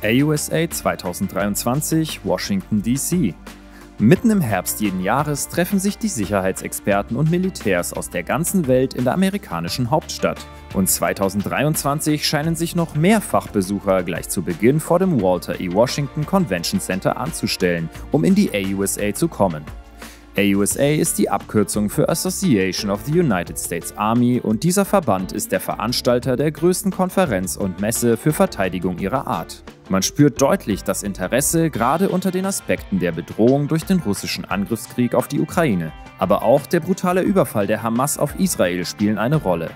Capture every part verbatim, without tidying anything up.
A U S A zweitausenddreiundzwanzig, Washington D C. Mitten im Herbst jeden Jahres treffen sich die Sicherheitsexperten und Militärs aus der ganzen Welt in der amerikanischen Hauptstadt. Und zweitausenddreiundzwanzig scheinen sich noch mehr Fachbesucher gleich zu Beginn vor dem Walter E. Washington Convention Center anzustellen, um in die A U S A zu kommen. A U S A ist die Abkürzung für Association of the United States Army und dieser Verband ist der Veranstalter der größten Konferenz und Messe für Verteidigung ihrer Art. Man spürt deutlich das Interesse gerade unter den Aspekten der Bedrohung durch den russischen Angriffskrieg auf die Ukraine, aber auch der brutale Überfall der Hamas auf Israel spielen eine Rolle.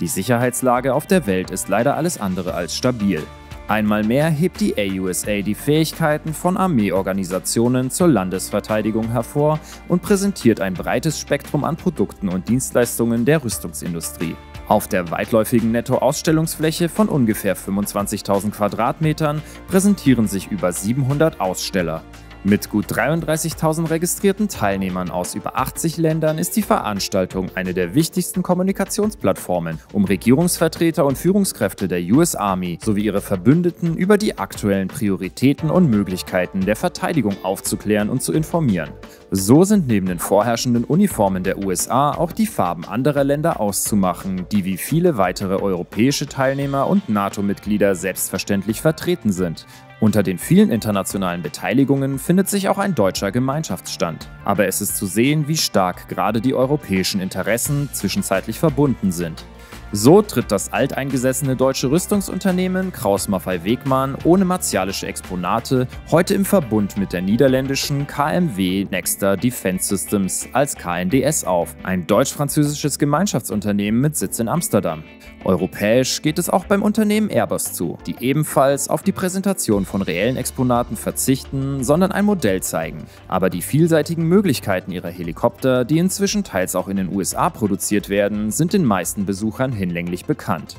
Die Sicherheitslage auf der Welt ist leider alles andere als stabil. Einmal mehr hebt die A U S A die Fähigkeiten von Armeeorganisationen zur Landesverteidigung hervor und präsentiert ein breites Spektrum an Produkten und Dienstleistungen der Rüstungsindustrie. Auf der weitläufigen Netto-Ausstellungsfläche von ungefähr fünfundzwanzigtausend Quadratmetern präsentieren sich über siebenhundert Aussteller. Mit gut dreiunddreißigtausend registrierten Teilnehmern aus über achtzig Ländern ist die Veranstaltung eine der wichtigsten Kommunikationsplattformen, um Regierungsvertreter und Führungskräfte der U S Army sowie ihre Verbündeten über die aktuellen Prioritäten und Möglichkeiten der Verteidigung aufzuklären und zu informieren. So sind neben den vorherrschenden Uniformen der U S A auch die Farben anderer Länder auszumachen, die wie viele weitere europäische Teilnehmer und NATO-Mitglieder selbstverständlich vertreten sind. Unter den vielen internationalen Beteiligungen findet sich auch ein deutscher Gemeinschaftsstand. Aber es ist zu sehen, wie stark gerade die europäischen Interessen zwischenzeitlich verbunden sind. So tritt das alteingesessene deutsche Rüstungsunternehmen Krauss-Maffei Wegmann ohne martialische Exponate heute im Verbund mit der niederländischen K M W Nexter Defense Systems als K N D S auf, ein deutsch-französisches Gemeinschaftsunternehmen mit Sitz in Amsterdam. Europäisch geht es auch beim Unternehmen Airbus zu, die ebenfalls auf die Präsentation von reellen Exponaten verzichten, sondern ein Modell zeigen. Aber die vielseitigen Möglichkeiten ihrer Helikopter, die inzwischen teils auch in den U S A produziert werden, sind den meisten Besuchern hinlänglich bekannt.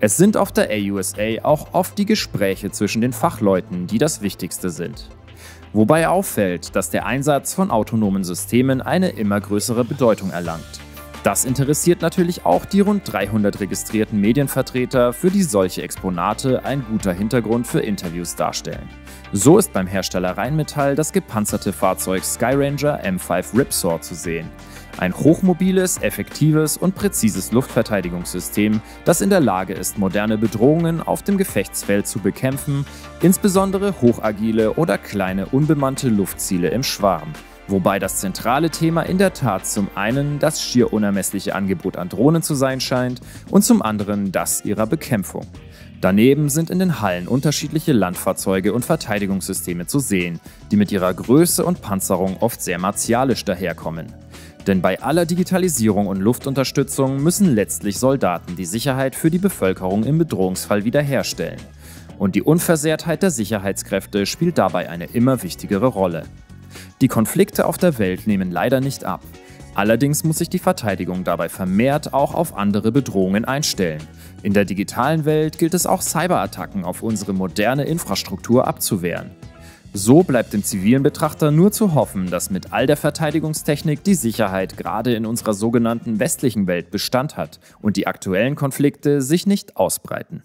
Es sind auf der A U S A auch oft die Gespräche zwischen den Fachleuten, die das Wichtigste sind. Wobei auffällt, dass der Einsatz von autonomen Systemen eine immer größere Bedeutung erlangt. Das interessiert natürlich auch die rund dreihundert registrierten Medienvertreter, für die solche Exponate ein guter Hintergrund für Interviews darstellen. So ist beim Hersteller Rheinmetall das gepanzerte Fahrzeug Skyranger M fünf Ripsaw zu sehen. Ein hochmobiles, effektives und präzises Luftverteidigungssystem, das in der Lage ist, moderne Bedrohungen auf dem Gefechtsfeld zu bekämpfen, insbesondere hochagile oder kleine unbemannte Luftziele im Schwarm. Wobei das zentrale Thema in der Tat zum einen das schier unermessliche Angebot an Drohnen zu sein scheint und zum anderen das ihrer Bekämpfung. Daneben sind in den Hallen unterschiedliche Landfahrzeuge und Verteidigungssysteme zu sehen, die mit ihrer Größe und Panzerung oft sehr martialisch daherkommen. Denn bei aller Digitalisierung und Luftunterstützung müssen letztlich Soldaten die Sicherheit für die Bevölkerung im Bedrohungsfall wiederherstellen. Und die Unversehrtheit der Sicherheitskräfte spielt dabei eine immer wichtigere Rolle. Die Konflikte auf der Welt nehmen leider nicht ab. Allerdings muss sich die Verteidigung dabei vermehrt auch auf andere Bedrohungen einstellen. In der digitalen Welt gilt es auch, Cyberattacken auf unsere moderne Infrastruktur abzuwehren. So bleibt dem zivilen Betrachter nur zu hoffen, dass mit all der Verteidigungstechnik die Sicherheit gerade in unserer sogenannten westlichen Welt Bestand hat und die aktuellen Konflikte sich nicht ausbreiten.